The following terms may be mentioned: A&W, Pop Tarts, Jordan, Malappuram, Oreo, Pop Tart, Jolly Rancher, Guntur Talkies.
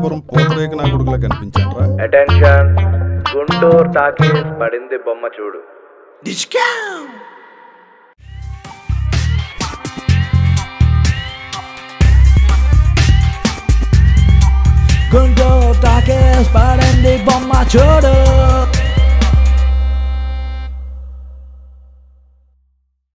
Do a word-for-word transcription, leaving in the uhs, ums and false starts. Malappuram Potharayaku na kodukula kaninpinchanra. Attention, Guntur Talkies padinde bomma chudu. Discount. Guntur Talkies padinde bomma chudu.